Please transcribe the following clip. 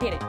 Hit it.